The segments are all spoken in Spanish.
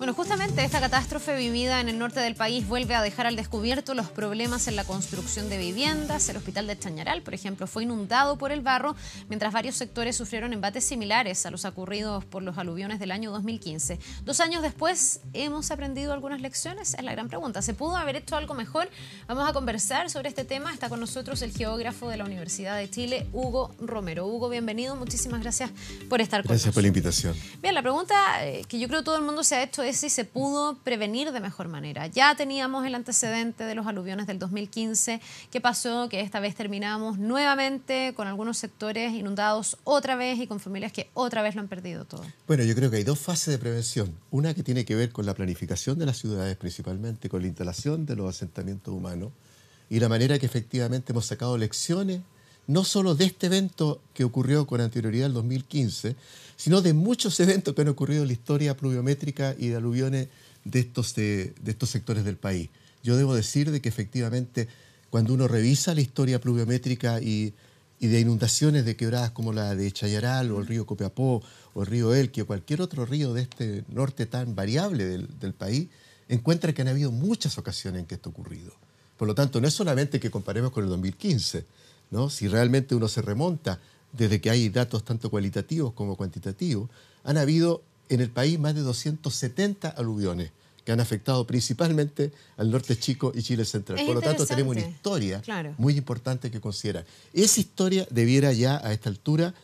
Bueno, justamente esta catástrofe vivida en el norte del país vuelve a dejar al descubierto los problemas en la construcción de viviendas. El hospital de Chañaral, por ejemplo, fue inundado por el barro, mientras varios sectores sufrieron embates similares a los ocurridos por los aluviones del año 2015. 2 años después, ¿hemos aprendido algunas lecciones? Es la gran pregunta. ¿Se pudo haber hecho algo mejor? Vamos a conversar sobre este tema. Está con nosotros el geógrafo de la Universidad de Chile, Hugo Romero. Hugo, bienvenido. Muchísimas gracias por estar con nosotros. Gracias por la invitación. Bien, la pregunta que yo creo todo el mundo se ha hecho es si se pudo prevenir de mejor manera. Ya teníamos el antecedente de los aluviones del 2015. ¿Qué pasó? Que esta vez terminamos nuevamente con algunos sectores inundados otra vez y con familias que otra vez lo han perdido todo. Bueno, yo creo que hay dos fases de prevención. Una que tiene que ver con la planificación de las ciudades principalmente, con la instalación de los asentamientos humanos y la manera que efectivamente hemos sacado lecciones no solo de este evento que ocurrió con anterioridad al 2015, sino de muchos eventos que han ocurrido en la historia pluviométrica y de aluviones de estos sectores del país. Yo debo decir de que efectivamente cuando uno revisa la historia pluviométrica y de inundaciones de quebradas como la de Chañaral o el río Copiapó o el río Elqui o cualquier otro río de este norte tan variable del país, encuentra que han habido muchas ocasiones en que esto ha ocurrido. Por lo tanto, no es solamente que comparemos con el 2015, ¿no? Si realmente uno se remonta, desde que hay datos tanto cualitativos como cuantitativos, han habido en el país más de 270 aluviones que han afectado principalmente al norte chico y Chile central. Por lo tanto, tenemos una historia muy importante que considerar. Esa historia debiera ya a esta altura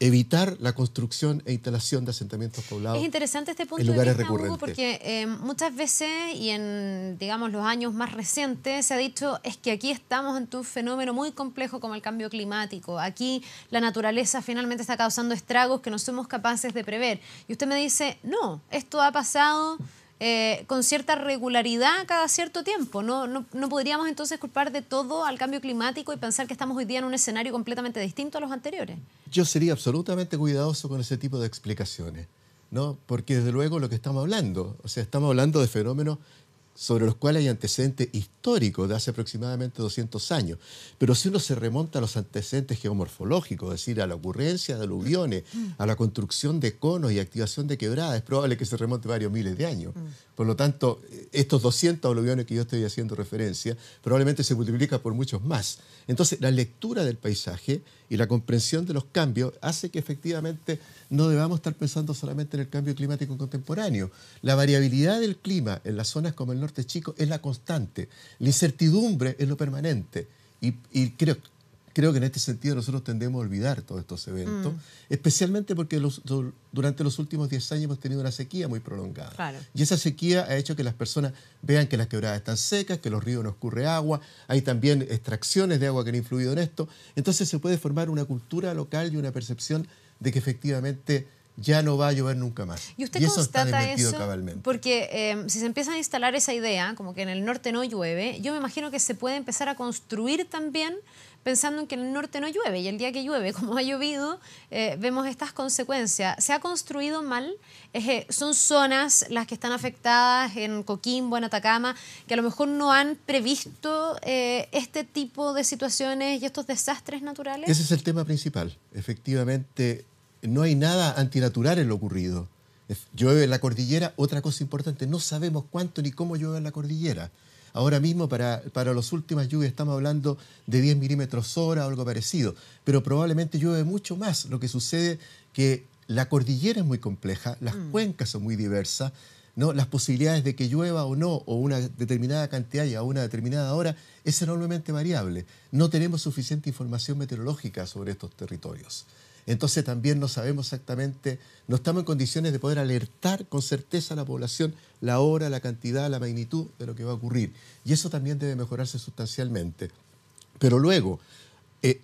evitar la construcción e instalación de asentamientos poblados. Es interesante este punto de vista, Hugo, porque muchas veces y en, digamos, los años más recientes se ha dicho es que aquí estamos ante un fenómeno muy complejo como el cambio climático. Aquí la naturaleza finalmente está causando estragos que no somos capaces de prever. Y usted me dice, no, esto ha pasado con cierta regularidad cada cierto tiempo. No podríamos entonces culpar de todo al cambio climático y pensar que estamos hoy día en un escenario completamente distinto a los anteriores. Yo sería absolutamente cuidadoso con ese tipo de explicaciones, ¿no? Porque desde luego lo que estamos hablando, estamos hablando de fenómenos sobre los cuales hay antecedentes históricos de hace aproximadamente 200 años. Pero si uno se remonta a los antecedentes geomorfológicos, es decir, a la ocurrencia de aluviones, a la construcción de conos y activación de quebradas, es probable que se remonte varios miles de años. Por lo tanto, estos 200 aluviones que yo estoy haciendo referencia, probablemente se multiplica por muchos más. Entonces, la lectura del paisaje y la comprensión de los cambios hace que efectivamente no debamos estar pensando solamente en el cambio climático contemporáneo. La variabilidad del clima en las zonas como el norte chico es la constante, la incertidumbre es lo permanente y creo que en este sentido nosotros tendemos a olvidar todos estos eventos, especialmente porque durante los últimos 10 años hemos tenido una sequía muy prolongada. Claro. Y esa sequía ha hecho que las personas vean que las quebradas están secas, que los ríos no escurre agua, hay también extracciones de agua que han influido en esto. Entonces se puede formar una cultura local y una percepción de que efectivamente ya no va a llover nunca más. ¿Y usted constata eso? Cabalmente. Porque si se empieza a instalar esa idea, como que en el norte no llueve, yo me imagino que se puede empezar a construir también pensando en que en el norte no llueve, y el día que llueve, como ha llovido, vemos estas consecuencias. ¿Se ha construido mal? Son zonas las que están afectadas en Coquimbo, en Atacama, que a lo mejor no han previsto este tipo de situaciones y estos desastres naturales. Ese es el tema principal. Efectivamente, no hay nada antinatural en lo ocurrido. Llueve en la cordillera, otra cosa importante, no sabemos cuánto ni cómo llueve en la cordillera. Ahora mismo para las últimas lluvias estamos hablando de 10 milímetros hora o algo parecido, pero probablemente llueve mucho más. Lo que sucede que la cordillera es muy compleja, las cuencas son muy diversas, ¿no? Las posibilidades de que llueva o no, o una determinada cantidad y a una determinada hora, es enormemente variable. No tenemos suficiente información meteorológica sobre estos territorios. Entonces también no sabemos exactamente, no estamos en condiciones de poder alertar con certeza a la población la hora, la cantidad, la magnitud de lo que va a ocurrir. Y eso también debe mejorarse sustancialmente. Pero luego,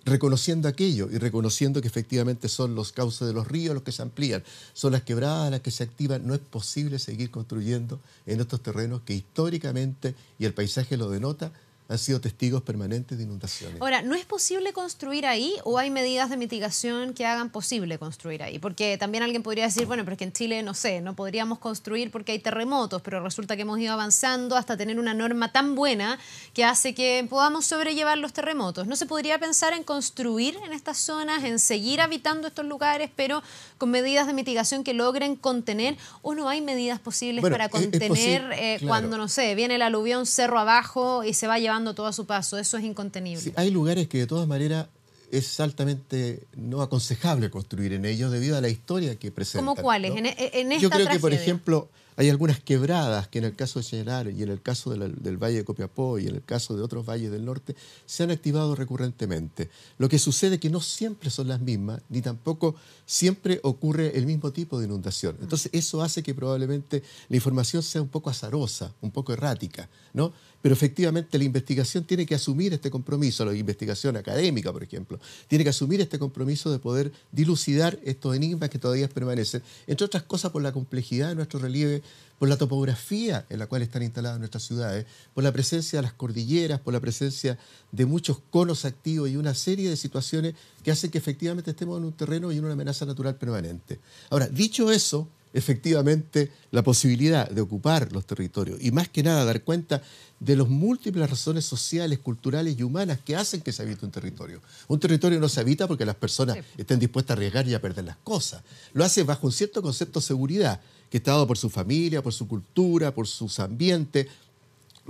reconociendo aquello y reconociendo que efectivamente son los cauces de los ríos los que se amplían, son las quebradas las que se activan, no es posible seguir construyendo en estos terrenos que históricamente, y el paisaje lo denota, han sido testigos permanentes de inundaciones. Ahora, ¿no es posible construir ahí o hay medidas de mitigación que hagan posible construir ahí? Porque también alguien podría decir, bueno, pero es que en Chile, no sé, no podríamos construir porque hay terremotos, pero resulta que hemos ido avanzando hasta tener una norma tan buena que hace que podamos sobrellevar los terremotos. ¿No se podría pensar en construir en estas zonas, en seguir habitando estos lugares, pero con medidas de mitigación que logren contener? ¿O no hay medidas posibles para contener claro, cuando, no sé, viene el aluvión cerro abajo y se va llevando todo a su paso? Eso es incontenible. Sí, hay lugares que de todas maneras es altamente no aconsejable construir en ellos debido a la historia que presentan. ¿Cómo cuáles? ¿No? En esta yo creo tragedia. Que, por ejemplo, hay algunas quebradas que en el caso de Chañaral y en el caso del Valle de Copiapó y en el caso de otros valles del norte se han activado recurrentemente. Lo que sucede es que no siempre son las mismas ni tampoco siempre ocurre el mismo tipo de inundación. Entonces eso hace que probablemente la información sea un poco azarosa, un poco errática, ¿no? Pero efectivamente la investigación tiene que asumir este compromiso, la investigación académica, por ejemplo, tiene que asumir este compromiso de poder dilucidar estos enigmas que todavía permanecen, entre otras cosas por la complejidad de nuestro relieve, por la topografía en la cual están instaladas nuestras ciudades, por la presencia de las cordilleras, por la presencia de muchos conos activos y una serie de situaciones que hacen que efectivamente estemos en un terreno y en una amenaza natural permanente. Ahora, dicho eso, efectivamente la posibilidad de ocupar los territorios y más que nada dar cuenta de las múltiples razones sociales, culturales y humanas que hacen que se habite un territorio. Un territorio no se habita porque las personas estén dispuestas a arriesgar y a perder las cosas. Lo hace bajo un cierto concepto de seguridad que está dado por su familia, por su cultura, por sus ambientes,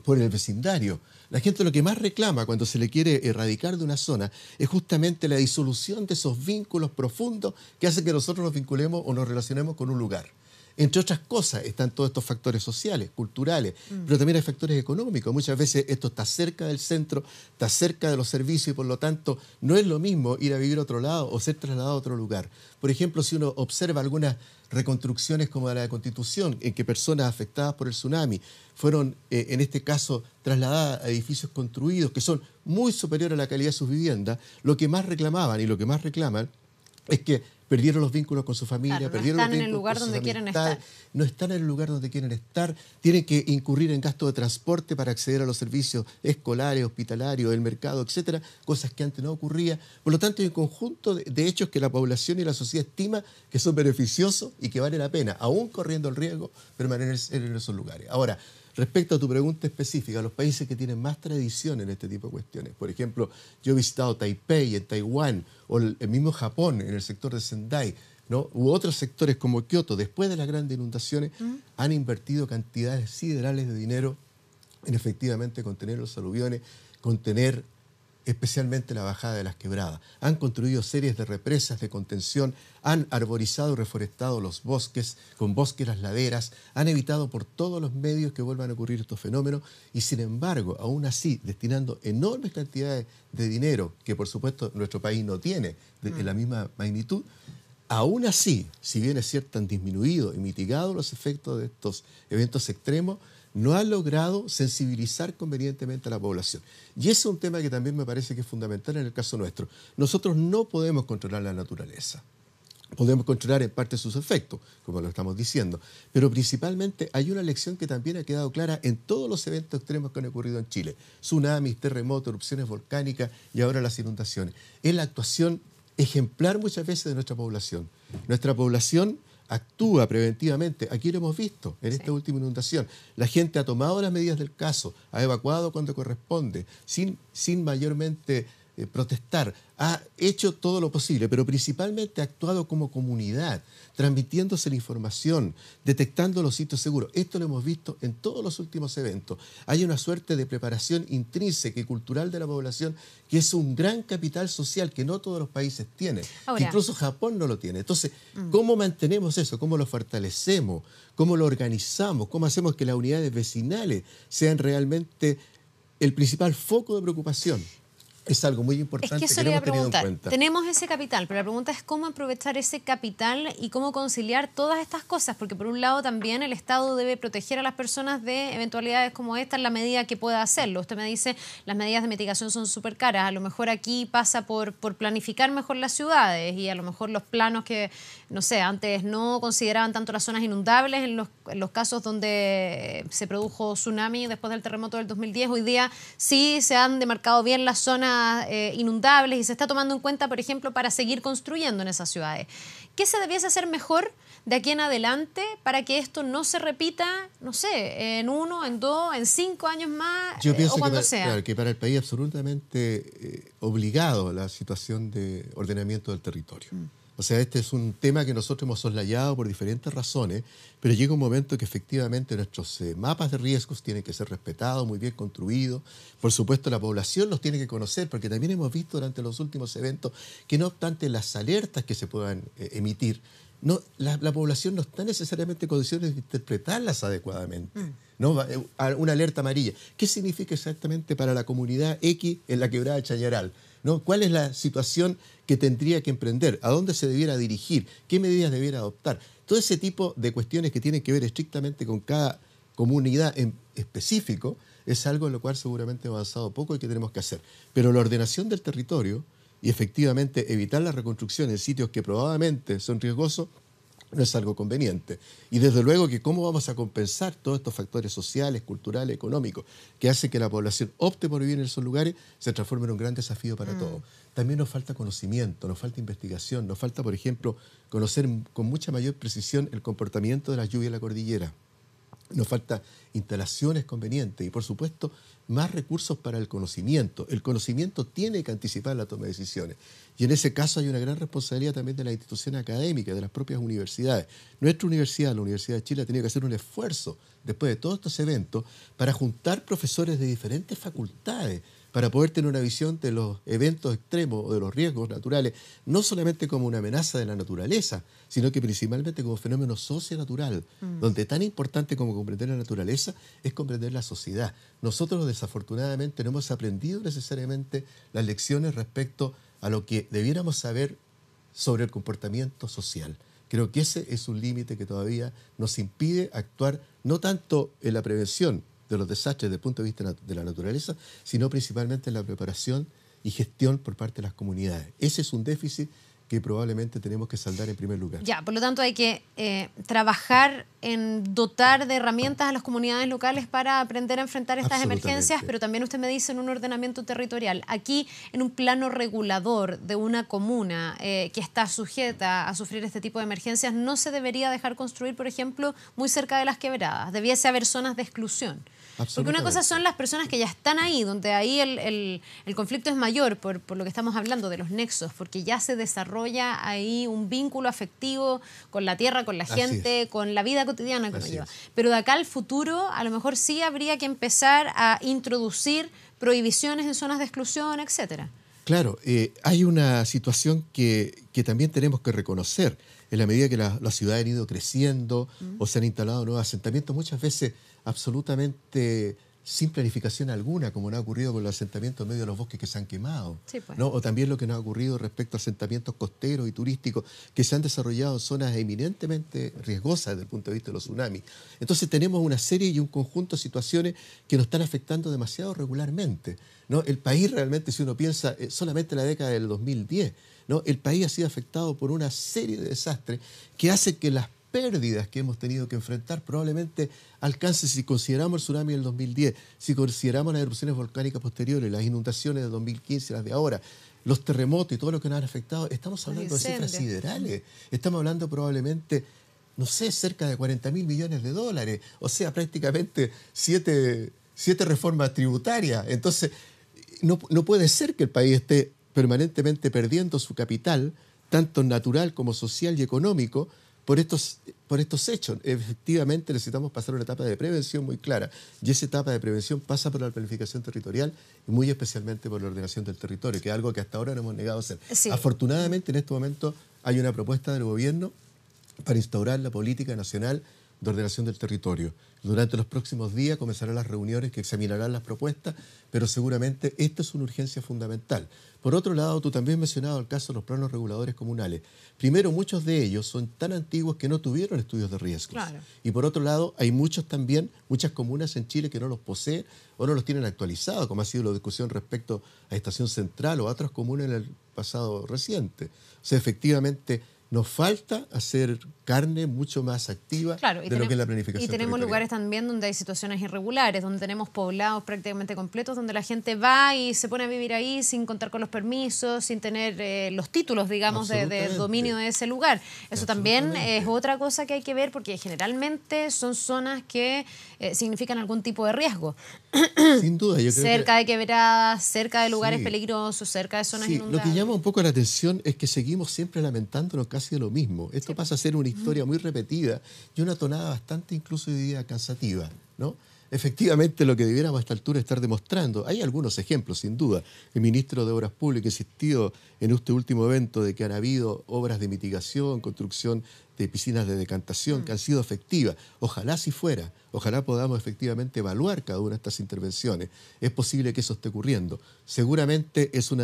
por el vecindario. La gente lo que más reclama cuando se le quiere erradicar de una zona es justamente la disolución de esos vínculos profundos que hacen que nosotros nos vinculemos o nos relacionemos con un lugar. Entre otras cosas están todos estos factores sociales, culturales, pero también hay factores económicos. Muchas veces esto está cerca del centro, está cerca de los servicios y por lo tanto no es lo mismo ir a vivir a otro lado o ser trasladado a otro lugar. Por ejemplo, si uno observa algunas reconstrucciones como la de Constitución, en que personas afectadas por el tsunami fueron, en este caso, trasladadas a edificios construidos que son muy superiores a la calidad de sus viviendas, lo que más reclamaban y lo que más reclaman es que perdieron los vínculos con su familia, claro, no perdieron los vínculos en el lugar con sus donde quieren estar. No están en el lugar donde quieren estar, tienen que incurrir en gastos de transporte para acceder a los servicios escolares, hospitalarios, el mercado, etcétera, cosas que antes no ocurría. Por lo tanto, hay un conjunto de hechos que la población y la sociedad estima que son beneficiosos y que vale la pena, aún corriendo el riesgo, permanecer en esos lugares. Ahora, respecto a tu pregunta específica, los países que tienen más tradición en este tipo de cuestiones, por ejemplo, yo he visitado Taipei en Taiwán o el mismo Japón en el sector de Sendai, ¿no? U otros sectores como Kioto, después de las grandes inundaciones, han invertido cantidades siderales de dinero en efectivamente contener los aluviones, contener especialmente la bajada de las quebradas. Han construido series de represas de contención, han arborizado y reforestado los bosques, con bosques las laderas, han evitado por todos los medios que vuelvan a ocurrir estos fenómenos y sin embargo, aún así, destinando enormes cantidades de dinero, que por supuesto nuestro país no tiene de la misma magnitud, aún así, si bien es cierto, han disminuido y mitigado los efectos de estos eventos extremos, no ha logrado sensibilizar convenientemente a la población. Y ese es un tema que también me parece que es fundamental en el caso nuestro. Nosotros no podemos controlar la naturaleza. Podemos controlar en parte sus efectos, como lo estamos diciendo. Pero principalmente hay una lección que también ha quedado clara en todos los eventos extremos que han ocurrido en Chile. Tsunamis, terremotos, erupciones volcánicas y ahora las inundaciones. Es la actuación ejemplar muchas veces de nuestra población. Nuestra población actúa preventivamente. Aquí lo hemos visto en esta última inundación. La gente ha tomado las medidas del caso, ha evacuado cuando corresponde, sin mayormente protestar. Ha hecho todo lo posible, pero principalmente ha actuado como comunidad, transmitiéndose la información, detectando los sitios seguros. Esto lo hemos visto en todos los últimos eventos. Hay una suerte de preparación intrínseca y cultural de la población que es un gran capital social que no todos los países tienen. Que incluso Japón no lo tiene. Entonces, ¿cómo mantenemos eso? ¿Cómo lo fortalecemos? ¿Cómo lo organizamos? ¿Cómo hacemos que las unidades vecinales sean realmente el principal foco de preocupación? Es algo muy importante que no hemos tenido en cuenta. Tenemos ese capital, pero la pregunta es cómo aprovechar ese capital y cómo conciliar todas estas cosas, porque por un lado también el Estado debe proteger a las personas de eventualidades como esta en la medida que pueda hacerlo. Usted me dice, las medidas de mitigación son súper caras, a lo mejor aquí pasa por planificar mejor las ciudades y a lo mejor los planos que, no sé, antes no consideraban tanto las zonas inundables en los casos donde se produjo tsunami después del terremoto del 2010, hoy día sí se han demarcado bien las zonas inundables y se está tomando en cuenta, por ejemplo, para seguir construyendo en esas ciudades. ¿Qué se debiese hacer mejor de aquí en adelante para que esto no se repita, no sé, en 1, en 2, en 5 años más, yo pienso o cuando sea? Claro, que para el país absolutamente obligado a la situación de ordenamiento del territorio. O sea, este es un tema que nosotros hemos soslayado por diferentes razones, pero llega un momento que efectivamente nuestros mapas de riesgos tienen que ser respetados, muy bien construidos. Por supuesto, la población los tiene que conocer, porque también hemos visto durante los últimos eventos que no obstante las alertas que se puedan emitir, la población no está necesariamente en condiciones de interpretarlas adecuadamente. ¿No? Una alerta amarilla. ¿Qué significa exactamente para la comunidad X en la quebrada de Chañaral? ¿No? ¿Cuál es la situación que tendría que emprender? ¿A dónde se debiera dirigir? ¿Qué medidas debiera adoptar? Todo ese tipo de cuestiones que tienen que ver estrictamente con cada comunidad en específico es algo en lo cual seguramente hemos avanzado poco y que tenemos que hacer. Pero la ordenación del territorio y efectivamente evitar la reconstrucción en sitios que probablemente son riesgosos no es algo conveniente. Y desde luego que cómo vamos a compensar todos estos factores sociales, culturales, económicos que hacen que la población opte por vivir en esos lugares se transforma en un gran desafío para todos. También nos falta conocimiento, nos falta investigación, nos falta, por ejemplo, conocer con mucha mayor precisión el comportamiento de las lluvias en la cordillera. Nos falta instalaciones convenientes y, por supuesto, más recursos para el conocimiento. El conocimiento tiene que anticipar la toma de decisiones. Y en ese caso hay una gran responsabilidad también de las instituciones académicas, de las propias universidades. Nuestra universidad, la Universidad de Chile, ha tenido que hacer un esfuerzo, después de todos estos eventos, para juntar profesores de diferentes facultades, para poder tener una visión de los eventos extremos o de los riesgos naturales, no solamente como una amenaza de la naturaleza, sino que principalmente como fenómeno socio-natural, donde tan importante como comprender la naturaleza es comprender la sociedad. Nosotros, desafortunadamente, no hemos aprendido necesariamente las lecciones respecto a lo que debiéramos saber sobre el comportamiento social. Creo que ese es un límite que todavía nos impide actuar no tanto en la prevención de los desastres desde el punto de vista de la naturaleza, sino principalmente en la preparación y gestión por parte de las comunidades. Ese es un déficit que probablemente tenemos que saldar en primer lugar. Ya, por lo tanto hay que trabajar en dotar de herramientas a las comunidades locales para aprender a enfrentar estas emergencias, pero también usted me dice en un ordenamiento territorial. Aquí, en un plano regulador de una comuna que está sujeta a sufrir este tipo de emergencias, no se debería dejar construir, por ejemplo, muy cerca de las quebradas. Debiese haber zonas de exclusión. Porque una cosa son las personas que ya están ahí, donde ahí el conflicto es mayor, por lo que estamos hablando de los nexos, porque ya se desarrolla ahí un vínculo afectivo con la tierra, con la gente, con la vida cotidiana que nos lleva. Pero de acá al futuro, a lo mejor sí habría que empezar a introducir prohibiciones en zonas de exclusión, etcétera. Claro, hay una situación que también tenemos que reconocer. En la medida que las ciudades han ido creciendo o se han instalado nuevos asentamientos, muchas veces absolutamente sin planificación alguna, como nos ha ocurrido con los asentamientos en medio de los bosques que se han quemado, ¿no? O también lo que nos ha ocurrido respecto a asentamientos costeros y turísticos que se han desarrollado en zonas eminentemente riesgosas desde el punto de vista de los tsunamis. Entonces tenemos una serie y un conjunto de situaciones que nos están afectando demasiado regularmente, ¿no? El país realmente, si uno piensa solamente en la década del 2010, ¿no? El país ha sido afectado por una serie de desastres que hacen que las pérdidas que hemos tenido que enfrentar probablemente alcance, si consideramos el tsunami del 2010, si consideramos las erupciones volcánicas posteriores, las inundaciones del 2015, las de ahora, los terremotos y todo lo que nos han afectado, estamos hablando de cifras siderales, estamos hablando probablemente, no sé, cerca de $40.000 millones, o sea, prácticamente 7 reformas tributarias. Entonces, no puede ser que el país esté permanentemente perdiendo su capital, tanto natural como social y económico, por estos hechos. Efectivamente necesitamos pasar una etapa de prevención muy clara, y esa etapa de prevención pasa por la planificación territorial y muy especialmente por la ordenación del territorio, que es algo que hasta ahora no hemos negado a hacer. Afortunadamente en este momento hay una propuesta del gobierno para instaurar la política nacional de ordenación del territorio. Durante los próximos días comenzarán las reuniones que examinarán las propuestas, pero seguramente esta es una urgencia fundamental. Por otro lado, tú también mencionabas el caso de los planos reguladores comunales. Primero, muchos de ellos son tan antiguos que no tuvieron estudios de riesgos. Claro. Y por otro lado, hay muchos también, muchas comunas en Chile que no los poseen o no los tienen actualizados, como ha sido la discusión respecto a Estación Central o a otras comunas en el pasado reciente. O sea, efectivamente, nos falta hacer carne mucho más activa, claro, de lo que es la planificación. Y tenemos lugares también donde hay situaciones irregulares, donde tenemos poblados prácticamente completos, donde la gente va y se pone a vivir ahí sin contar con los permisos, sin tener los títulos, digamos, de dominio de ese lugar. Eso también es otra cosa que hay que ver, porque generalmente son zonas que significan algún tipo de riesgo. Sin duda. Yo creo cerca de quebradas, cerca de lugares peligrosos, cerca de zonas inundadas. Lo que llama un poco la atención es que seguimos siempre lamentándonos casi de lo mismo. Esto pasa a ser una historia muy repetida y una tonada bastante, incluso hoy día, cansativa, ¿no? Efectivamente, lo que debiéramos a esta altura estar demostrando. Hay algunos ejemplos, sin duda. El ministro de Obras Públicas insistió en este último evento de que han habido obras de mitigación, construcción de piscinas de decantación que han sido efectivas. Ojalá si fuera. Ojalá podamos efectivamente evaluar cada una de estas intervenciones. Es posible que eso esté ocurriendo. Seguramente es un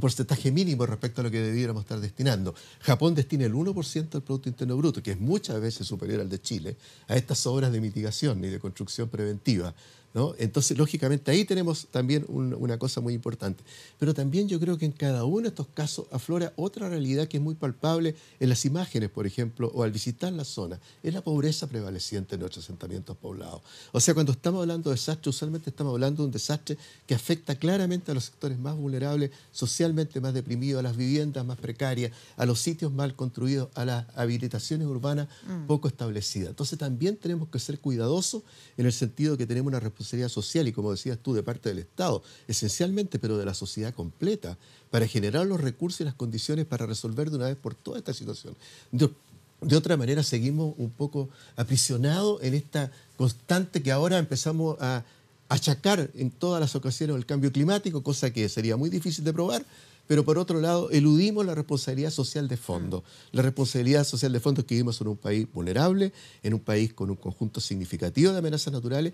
porcentaje mínimo respecto a lo que debiéramos estar destinando. Japón destina el 1% del Producto Interno Bruto, que es muchas veces superior al de Chile, a estas obras de mitigación y de construcción preventiva, ¿no? Entonces, lógicamente, ahí tenemos también una cosa muy importante. Pero también yo creo que en cada uno de estos casos aflora otra realidad que es muy palpable en las imágenes, por ejemplo, o al visitar la zona. Es la pobreza prevaleciente en nuestros asentamientos poblados. O sea, cuando estamos hablando de desastre, usualmente estamos hablando de un desastre que afecta claramente a los sectores más vulnerables, socialmente más deprimidos, a las viviendas más precarias, a los sitios mal construidos, a las habilitaciones urbanas poco establecidas. Entonces, también tenemos que ser cuidadosos en el sentido que tenemos una responsabilidad social y, como decías tú, de parte del Estado, esencialmente, pero de la sociedad completa, para generar los recursos y las condiciones para resolver de una vez por todas esta situación. De otra manera, seguimos un poco aprisionados en esta constante que ahora empezamos a achacar en todas las ocasiones el cambio climático, cosa que sería muy difícil de probar, pero por otro lado eludimos la responsabilidad social de fondo. La responsabilidad social de fondo es que vivimos en un país vulnerable, en un país con un conjunto significativo de amenazas naturales,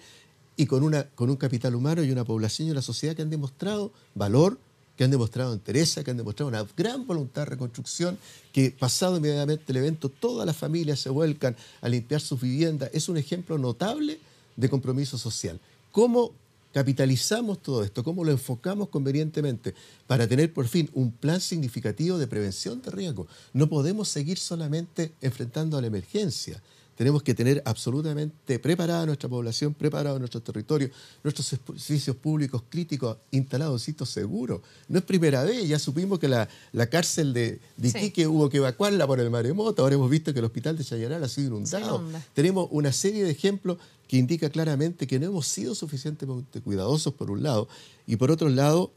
y con un capital humano y una población y una sociedad que han demostrado valor, que han demostrado entereza, que han demostrado una gran voluntad de reconstrucción, que pasado inmediatamente el evento, todas las familias se vuelcan a limpiar sus viviendas. Es un ejemplo notable de compromiso social. ¿Cómo capitalizamos todo esto? ¿Cómo lo enfocamos convenientemente para tener por fin un plan significativo de prevención de riesgo? No podemos seguir solamente enfrentando a la emergencia. Tenemos que tener absolutamente preparada nuestra población, preparado nuestro territorio, nuestros servicios públicos críticos instalados en sitios seguros. No es primera vez, ya supimos que la cárcel de Iquique hubo que evacuarla por el maremoto, ahora hemos visto que el hospital de Chañaral ha sido inundado. Tenemos una serie de ejemplos que indica claramente que no hemos sido suficientemente cuidadosos, por un lado, y por otro lado,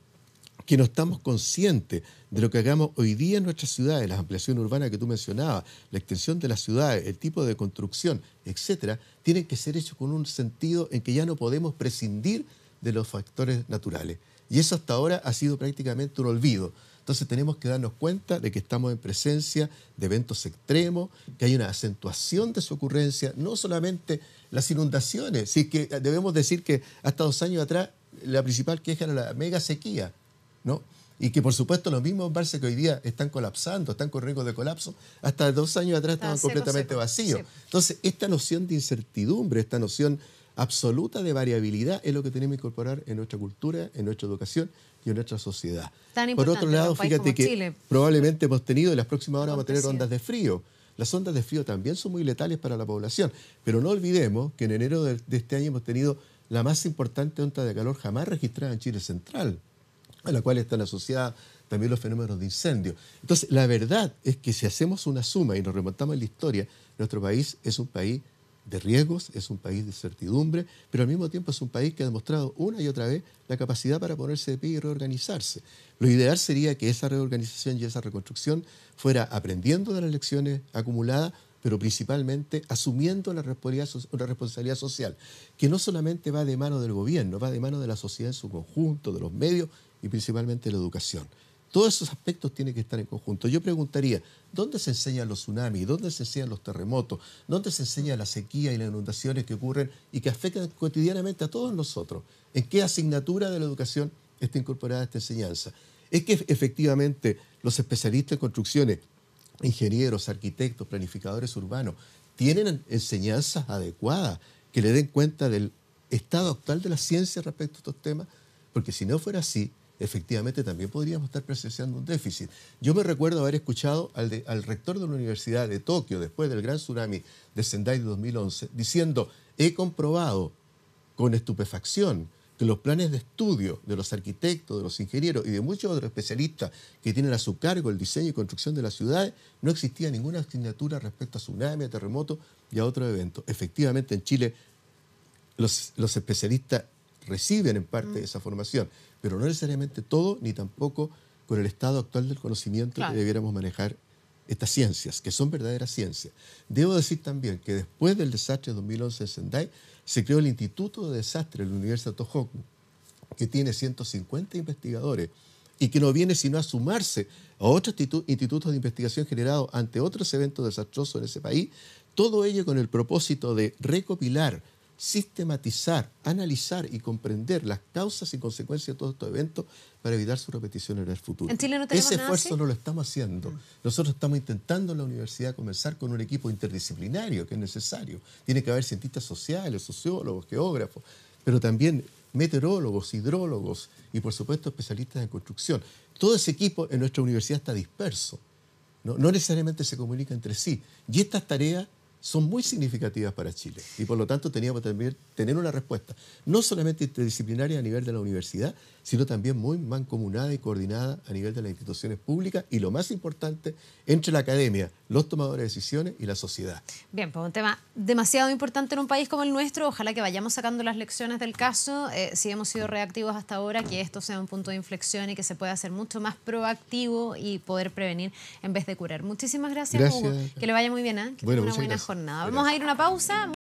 que no estamos conscientes de lo que hagamos hoy día en nuestras ciudades, la ampliación urbana que tú mencionabas, la extensión de las ciudades, el tipo de construcción, etcétera, tienen que ser hechos con un sentido en que ya no podemos prescindir de los factores naturales. Y eso hasta ahora ha sido prácticamente un olvido. Entonces tenemos que darnos cuenta de que estamos en presencia de eventos extremos, que hay una acentuación de su ocurrencia, no solamente las inundaciones, sino que debemos decir que hasta 2 años atrás la principal queja era la mega sequía, ¿no? Y que por supuesto los mismos embalses que hoy día están colapsando, están con riesgo de colapso, hasta 2 años atrás estaban completamente vacíos. Sí. Entonces, esta noción de incertidumbre, esta noción absoluta de variabilidad es lo que tenemos que incorporar en nuestra cultura, en nuestra educación y en nuestra sociedad. Por otro lado, fíjate que Chile, probablemente hemos tenido, en las próximas horas vamos a tener ondas de frío. Las ondas de frío también son muy letales para la población, pero no olvidemos que en enero de este año hemos tenido la más importante onda de calor jamás registrada en Chile central, a la cual están asociadas también los fenómenos de incendio. Entonces, la verdad es que si hacemos una suma y nos remontamos en la historia, nuestro país es un país de riesgos, es un país de incertidumbre, pero al mismo tiempo es un país que ha demostrado una y otra vez la capacidad para ponerse de pie y reorganizarse. Lo ideal sería que esa reorganización y esa reconstrucción fuera aprendiendo de las lecciones acumuladas, pero principalmente asumiendo la responsabilidad social, que no solamente va de mano del gobierno, va de mano de la sociedad en su conjunto, de los medios, y principalmente la educación. Todos esos aspectos tienen que estar en conjunto. Yo preguntaría, ¿dónde se enseñan los tsunamis? ¿Dónde se enseñan los terremotos? ¿Dónde se enseña la sequía y las inundaciones que ocurren y que afectan cotidianamente a todos nosotros? ¿En qué asignatura de la educación está incorporada esta enseñanza? Es que efectivamente los especialistas en construcciones, ingenieros, arquitectos, planificadores urbanos, tienen enseñanzas adecuadas que le den cuenta del estado actual de la ciencia respecto a estos temas, porque si no fuera así, efectivamente también podríamos estar presenciando un déficit. Yo me recuerdo haber escuchado al rector de la Universidad de Tokio, después del gran tsunami de Sendai de 2011, diciendo, he comprobado con estupefacción que los planes de estudio de los arquitectos, de los ingenieros y de muchos otros especialistas que tienen a su cargo el diseño y construcción de las ciudades, no existía ninguna asignatura respecto a tsunami, a terremotos y a otros eventos. Efectivamente, en Chile los especialistas reciben en parte esa formación, pero no necesariamente todo, ni tampoco con el estado actual del conocimiento que debiéramos manejar estas ciencias, que son verdaderas ciencias. Debo decir también que después del desastre de 2011 en Sendai, se creó el Instituto de Desastres de la Universidad Tohoku, que tiene 150 investigadores y que no viene sino a sumarse a otros institutos de investigación generados ante otros eventos desastrosos en ese país, todo ello con el propósito de recopilar, sistematizar, analizar y comprender las causas y consecuencias de todos estos eventos para evitar su repetición en el futuro. ¿En Chile no tenemos ese esfuerzo? No lo estamos haciendo. Nosotros estamos intentando en la universidad comenzar con un equipo interdisciplinario que es necesario. Tiene que haber cientistas sociales, sociólogos, geógrafos, pero también meteorólogos, hidrólogos y por supuesto especialistas en construcción. Todo ese equipo en nuestra universidad está disperso. No necesariamente se comunica entre sí. Y estas tareas son muy significativas para Chile y por lo tanto teníamos que tener una respuesta no solamente interdisciplinaria a nivel de la universidad, sino también muy mancomunada y coordinada a nivel de las instituciones públicas y lo más importante, entre la academia, los tomadores de decisiones y la sociedad. Bien, pues un tema demasiado importante en un país como el nuestro, ojalá que vayamos sacando las lecciones del caso, si hemos sido reactivos hasta ahora, que esto sea un punto de inflexión y que se pueda ser mucho más proactivo y poder prevenir en vez de curar. Muchísimas gracias, Hugo. Que le vaya muy bien, que tenga una buena jornada. Vamos a ir a una pausa.